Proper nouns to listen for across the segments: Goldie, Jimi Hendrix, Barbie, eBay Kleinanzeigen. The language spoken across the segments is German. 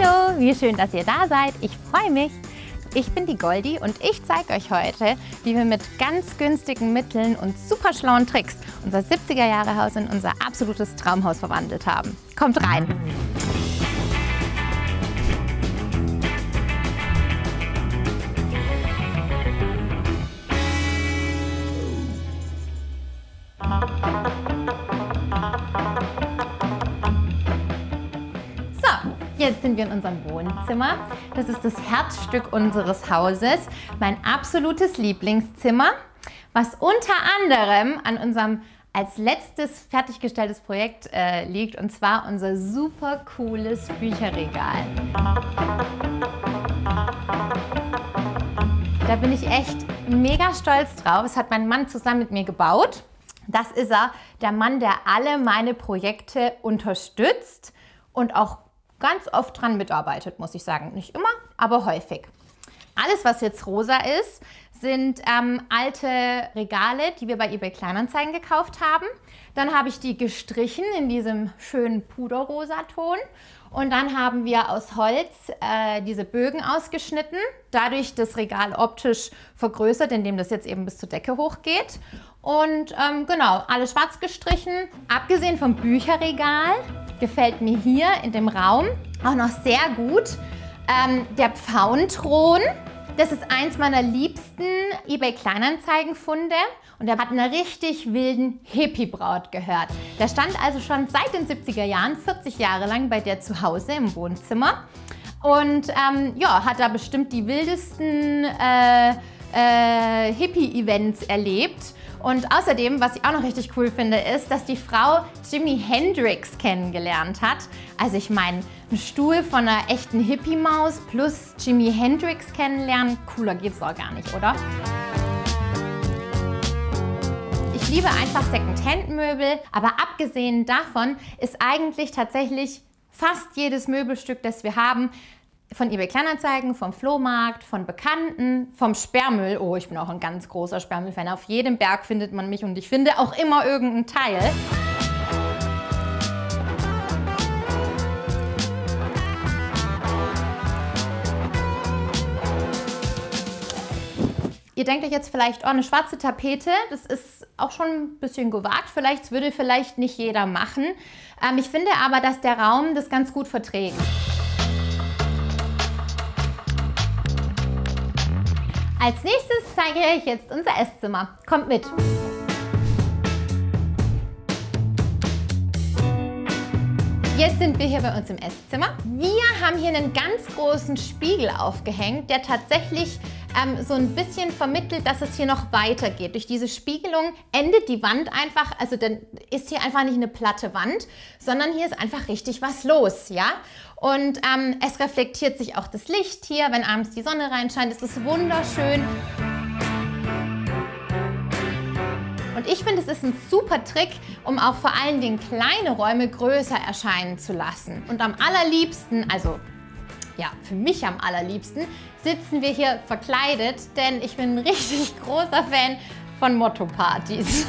Hallo, wie schön, dass ihr da seid. Ich freue mich. Ich bin die Goldie und ich zeige euch heute, wie wir mit ganz günstigen Mitteln und super schlauen Tricks unser 70er-Jahre-Haus in unser absolutes Traumhaus verwandelt haben. Kommt rein! Jetzt sind wir in unserem Wohnzimmer. Das ist das Herzstück unseres Hauses, mein absolutes Lieblingszimmer, was unter anderem an unserem als letztes fertiggestelltes Projekt liegt, und zwar unser super cooles Bücherregal. Da bin ich echt mega stolz drauf. Das hat mein Mann zusammen mit mir gebaut. Das ist er, der Mann, der alle meine Projekte unterstützt und auch ganz oft dran mitarbeitet, muss ich sagen. Nicht immer, aber häufig. Alles, was jetzt rosa ist, sind alte Regale, die wir bei eBay Kleinanzeigen gekauft haben. Dann habe ich die gestrichen in diesem schönen Puderrosaton. Und dann haben wir aus Holz diese Bögen ausgeschnitten, dadurch das Regal optisch vergrößert, indem das jetzt eben bis zur Decke hochgeht. Und genau, alles schwarz gestrichen. Abgesehen vom Bücherregal gefällt mir hier in dem Raum auch noch sehr gut der Pfauenthron. Das ist eins meiner liebsten eBay Kleinanzeigenfunde und der hat einer richtig wilden Hippie-Braut gehört. Der stand also schon seit den 70er Jahren, 40 Jahre lang, bei der zu Hause im Wohnzimmer und ja, hat da bestimmt die wildesten Hippie-Events erlebt. Und außerdem, was ich auch noch richtig cool finde, ist, dass die Frau Jimi Hendrix kennengelernt hat. Also ich meine, ein Stuhl von einer echten Hippie-Maus plus Jimi Hendrix kennenlernen, cooler geht's auch gar nicht, oder? Ich liebe einfach Second-Hand-Möbel, aber abgesehen davon ist eigentlich tatsächlich fast jedes Möbelstück, das wir haben, von eBay Kleinanzeigen, vom Flohmarkt, von Bekannten, vom Sperrmüll. Oh, ich bin auch ein ganz großer Sperrmüllfan. Auf jedem Berg findet man mich und ich finde auch immer irgendeinen Teil. Ihr denkt euch jetzt vielleicht, oh, eine schwarze Tapete, das ist auch schon ein bisschen gewagt, vielleicht würde vielleicht nicht jeder machen. Ich finde aber, dass der Raum das ganz gut verträgt. Als nächstes zeige ich euch jetzt unser Esszimmer. Kommt mit! Jetzt sind wir hier bei uns im Esszimmer. Wir haben hier einen ganz großen Spiegel aufgehängt, der tatsächlich so ein bisschen vermittelt, dass es hier noch weitergeht. Durch diese Spiegelung endet die Wand einfach, also dann ist hier einfach nicht eine platte Wand, sondern hier ist einfach richtig was los, ja? Und es reflektiert sich auch das Licht hier, wenn abends die Sonne reinscheint, ist es wunderschön. Und ich finde, es ist ein super Trick, um auch vor allen Dingen kleine Räume größer erscheinen zu lassen. Und am allerliebsten, also ja, für mich am allerliebsten, sitzen wir hier verkleidet, denn ich bin ein richtig großer Fan von Motto-Partys.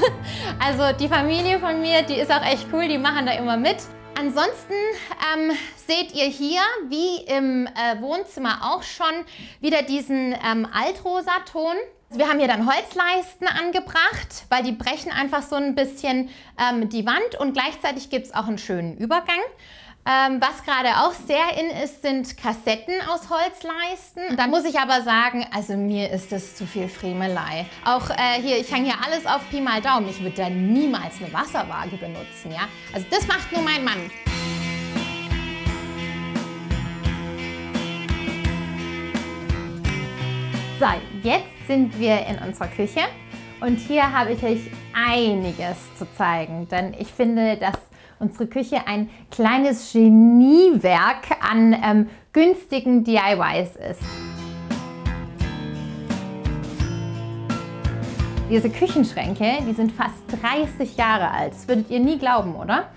Also die Familie von mir, die ist auch echt cool, die machen da immer mit. Ansonsten seht ihr hier, wie im Wohnzimmer auch schon, wieder diesen Altrosaton. Wir haben hier dann Holzleisten angebracht, weil die brechen einfach so ein bisschen die Wand und gleichzeitig gibt es auch einen schönen Übergang. Was gerade auch sehr in ist, sind Kassetten aus Holzleisten. Da muss ich aber sagen, also mir ist das zu viel Fremelei. Auch hier, ich hänge hier alles auf Pi mal Daumen. Ich würde da niemals eine Wasserwaage benutzen, ja? Also das macht nur mein Mann. So, jetzt sind wir in unserer Küche und hier habe ich euch einiges zu zeigen, denn ich finde, dass unsere Küche ein kleines Geniewerk an günstigen DIYs ist. Diese Küchenschränke, die sind fast 30 Jahre alt. Das würdet ihr nie glauben, oder?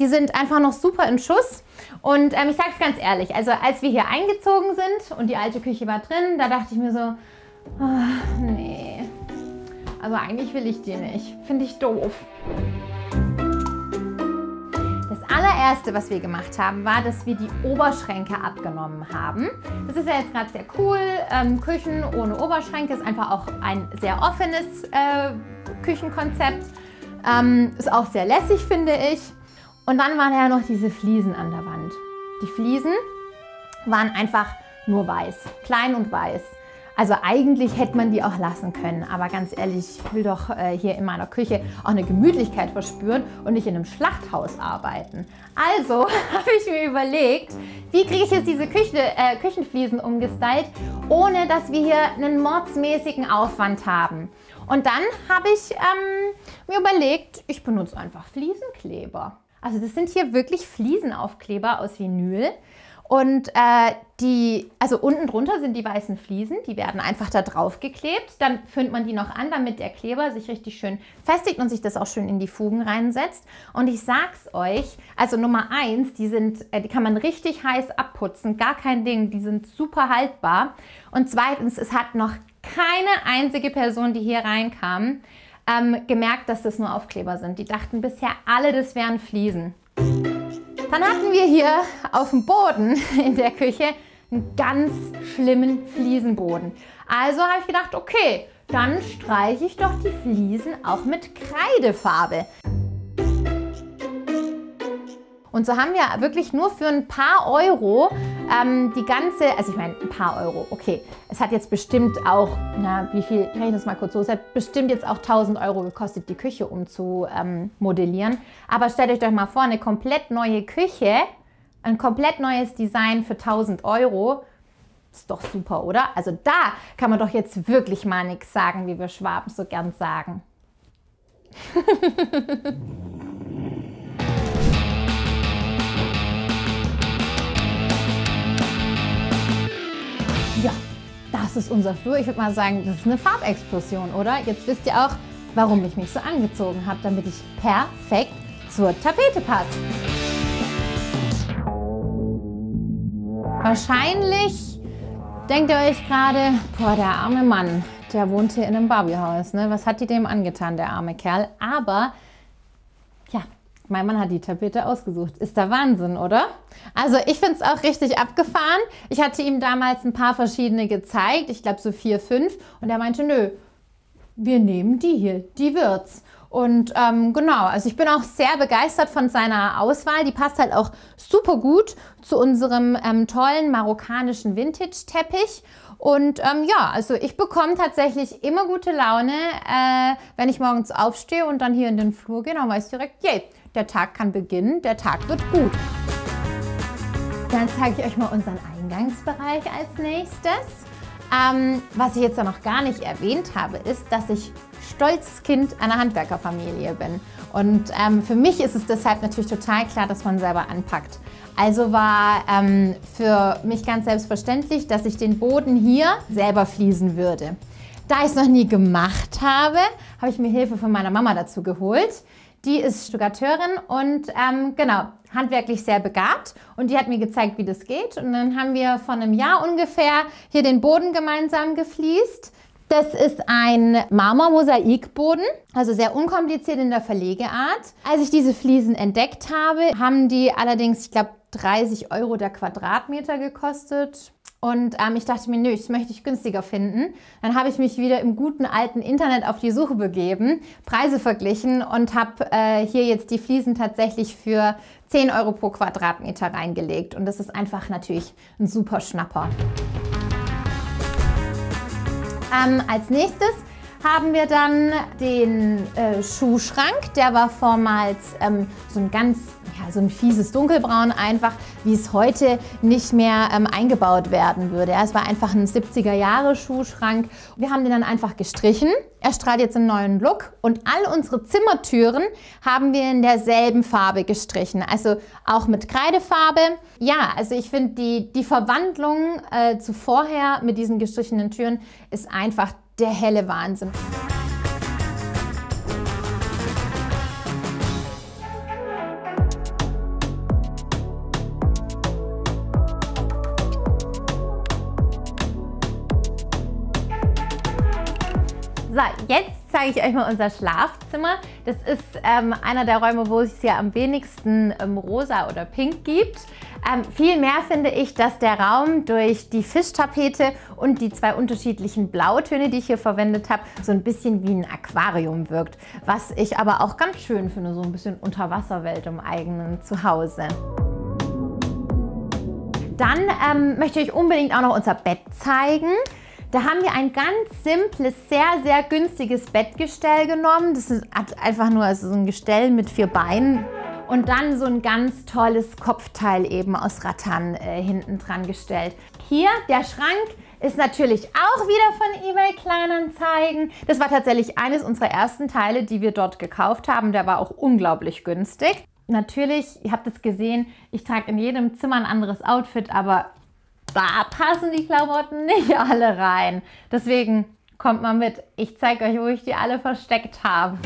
Die sind einfach noch super in Schuss. Und ich sage es ganz ehrlich, also als wir hier eingezogen sind und die alte Küche war drin, da dachte ich mir so, oh, nee, also eigentlich will ich die nicht. Finde ich doof. allererste, was wir gemacht haben, war, dass wir die Oberschränke abgenommen haben. Das ist ja jetzt gerade sehr cool. Küchen ohne Oberschränke ist einfach auch ein sehr offenes Küchenkonzept. Ist auch sehr lässig, finde ich. Und dann waren ja noch diese Fliesen an der Wand. Die Fliesen waren einfach nur weiß, klein und weiß. Also eigentlich hätte man die auch lassen können, aber ganz ehrlich, ich will doch hier in meiner Küche auch eine Gemütlichkeit verspüren und nicht in einem Schlachthaus arbeiten. Also habe ich mir überlegt, wie kriege ich jetzt diese Küchenfliesen umgestylt, ohne dass wir hier einen mordsmäßigen Aufwand haben. Und dann habe ich mir überlegt, ich benutze einfach Fliesenkleber. Also das sind hier wirklich Fliesenaufkleber aus Vinyl. Und also unten drunter sind die weißen Fliesen, die werden einfach da drauf geklebt. Dann föhnt man die noch an, damit der Kleber sich richtig schön festigt und sich das auch schön in die Fugen reinsetzt. Und ich sag's euch, also Nummer 1, die kann man richtig heiß abputzen, gar kein Ding, die sind super haltbar. Und zweitens, es hat noch keine einzige Person, die hier reinkam, gemerkt, dass das nur Aufkleber sind. Die dachten bisher alle, das wären Fliesen. Dann hatten wir hier auf dem Boden in der Küche einen ganz schlimmen Fliesenboden. Also habe ich gedacht, okay, dann streiche ich doch die Fliesen auch mit Kreidefarbe. Und so haben wir wirklich nur für ein paar Euro die ganze, also ich meine ein paar Euro, okay, es hat jetzt bestimmt auch, na wie viel, kann ich das mal kurz so, es hat bestimmt jetzt auch 1.000 Euro gekostet, die Küche umzumodellieren. Aber stellt euch doch mal vor, eine komplett neue Küche, ein komplett neues Design für 1.000 Euro, ist doch super, oder? Also da kann man doch jetzt wirklich mal nichts sagen, wie wir Schwaben so gern sagen. Ja, das ist unser Flur. Ich würde mal sagen, das ist eine Farbexplosion, oder? Jetzt wisst ihr auch, warum ich mich so angezogen habe, damit ich perfekt zur Tapete passe. Wahrscheinlich denkt ihr euch gerade, boah, der arme Mann, der wohnt hier in einem Barbiehaus, ne? Was hat die dem angetan, der arme Kerl? Aber, ja, mein Mann hat die Tapete ausgesucht. Ist der Wahnsinn, oder? Also ich finde es auch richtig abgefahren. Ich hatte ihm damals ein paar verschiedene gezeigt. Ich glaube so 4, 5. Und er meinte, nö, wir nehmen die hier, die wird's. Und genau, also ich bin auch sehr begeistert von seiner Auswahl. Die passt halt auch super gut zu unserem tollen marokkanischen Vintage-Teppich. Und ja, also ich bekomme tatsächlich immer gute Laune, wenn ich morgens aufstehe und dann hier in den Flur gehe. Dann weiß ich direkt, yay, der Tag kann beginnen, der Tag wird gut. Dann zeige ich euch mal unseren Eingangsbereich als nächstes. Was ich jetzt noch gar nicht erwähnt habe, ist, dass ich stolzes Kind einer Handwerkerfamilie bin. Und für mich ist es deshalb natürlich total klar, dass man selber anpackt. Also war für mich ganz selbstverständlich, dass ich den Boden hier selber fließen würde. Da ich es noch nie gemacht habe, habe ich mir Hilfe von meiner Mama dazu geholt. Die ist Stuckateurin und genau, handwerklich sehr begabt und die hat mir gezeigt, wie das geht. Und dann haben wir vor einem Jahr ungefähr hier den Boden gemeinsam gefliest. Das ist ein Marmormosaikboden, also sehr unkompliziert in der Verlegeart. Als ich diese Fliesen entdeckt habe, haben die allerdings, ich glaube, 30 € der Quadratmeter gekostet. Und ich dachte mir, nö, das möchte ich günstiger finden. Dann habe ich mich wieder im guten alten Internet auf die Suche begeben, Preise verglichen und habe hier jetzt die Fliesen tatsächlich für 10 € pro Quadratmeter reingelegt. Und das ist einfach natürlich ein super Schnapper. Als nächstes haben wir dann den Schuhschrank. Der war vormals so ein ganz, ja, so ein fieses Dunkelbraun einfach, wie es heute nicht mehr eingebaut werden würde. Ja, es war einfach ein 70er-Jahre-Schuhschrank. Wir haben den dann einfach gestrichen. Er strahlt jetzt einen neuen Look und all unsere Zimmertüren haben wir in derselben Farbe gestrichen, also auch mit Kreidefarbe. Ja, also ich finde die Verwandlung zu vorher mit diesen gestrichenen Türen ist einfach der helle Wahnsinn. So, jetzt zeige ich euch mal unser Schlafzimmer. Das ist einer der Räume, wo es ja am wenigsten rosa oder pink gibt. Vielmehr finde ich, dass der Raum durch die Fischtapete und die zwei unterschiedlichen Blautöne, die ich hier verwendet habe, so ein bisschen wie ein Aquarium wirkt. Was ich aber auch ganz schön finde, so ein bisschen Unterwasserwelt im eigenen Zuhause. Dann möchte ich euch unbedingt auch noch unser Bett zeigen. Da haben wir ein ganz simples, sehr, sehr günstiges Bettgestell genommen. Das ist einfach nur so ein Gestell mit 4 Beinen. Und dann so ein ganz tolles Kopfteil eben aus Rattan hinten dran gestellt. Hier der Schrank ist natürlich auch wieder von eBay Kleinanzeigen. Das war tatsächlich eines unserer ersten Teile, die wir dort gekauft haben. Der war auch unglaublich günstig. Natürlich, ihr habt es gesehen, ich trage in jedem Zimmer ein anderes Outfit, aber da passen die Klamotten nicht alle rein. Deswegen kommt mal mit. Ich zeige euch, wo ich die alle versteckt habe.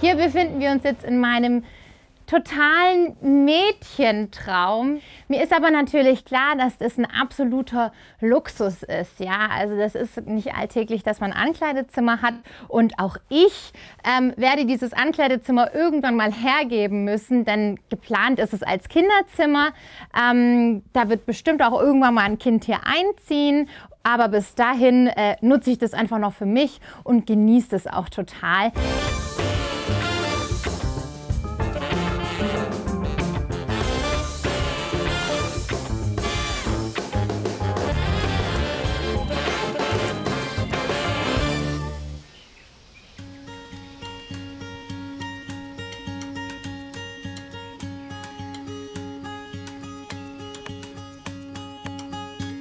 Hier befinden wir uns jetzt in meinem totalen Mädchentraum. Mir ist aber natürlich klar, dass das ein absoluter Luxus ist. Ja, also das ist nicht alltäglich, dass man ein Ankleidezimmer hat. Und auch ich werde dieses Ankleidezimmer irgendwann mal hergeben müssen, denn geplant ist es als Kinderzimmer. Da wird bestimmt auch irgendwann mal ein Kind hier einziehen. Aber bis dahin nutze ich das einfach noch für mich und genieße es auch total.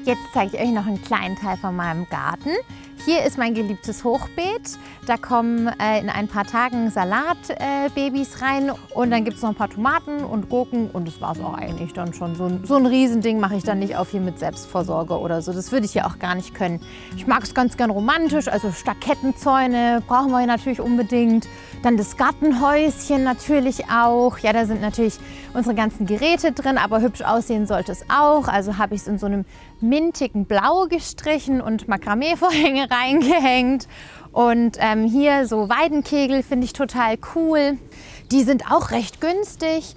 Jetzt zeige ich euch noch einen kleinen Teil von meinem Garten. Hier ist mein geliebtes Hochbeet. Da kommen in ein paar Tagen Salatbabys rein und dann gibt es noch ein paar Tomaten und Gurken und das war es auch eigentlich dann schon. So ein Riesending mache ich dann nicht auf hier mit Selbstversorge oder so. Das würde ich ja auch gar nicht können. Ich mag es ganz gern romantisch, also Stakettenzäune brauchen wir hier natürlich unbedingt. Dann das Gartenhäuschen natürlich auch. Ja, da sind natürlich unsere ganzen Geräte drin, aber hübsch aussehen sollte es auch. Also habe ich es in so einem mintigen Blau gestrichen und Makramee-Vorhänge reingehängt. Und hier so Weidenkegel finde ich total cool. Die sind auch recht günstig,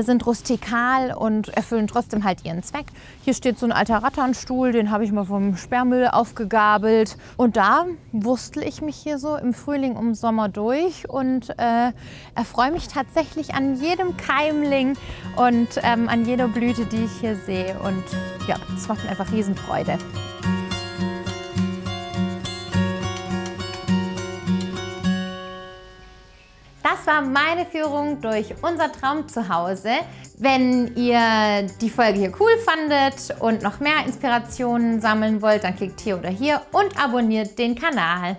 sind rustikal und erfüllen trotzdem halt ihren Zweck. Hier steht so ein alter Rattanstuhl, den habe ich mal vom Sperrmüll aufgegabelt. Und da wurstle ich mich hier so im Frühling um Sommer durch und erfreue mich tatsächlich an jedem Keimling und an jeder Blüte, die ich hier sehe. Und ja, das macht mir einfach Riesenfreude. Das war meine Führung durch unser Traumzuhause. Wenn ihr die Folge hier cool fandet und noch mehr Inspirationen sammeln wollt, dann klickt hier oder hier und abonniert den Kanal.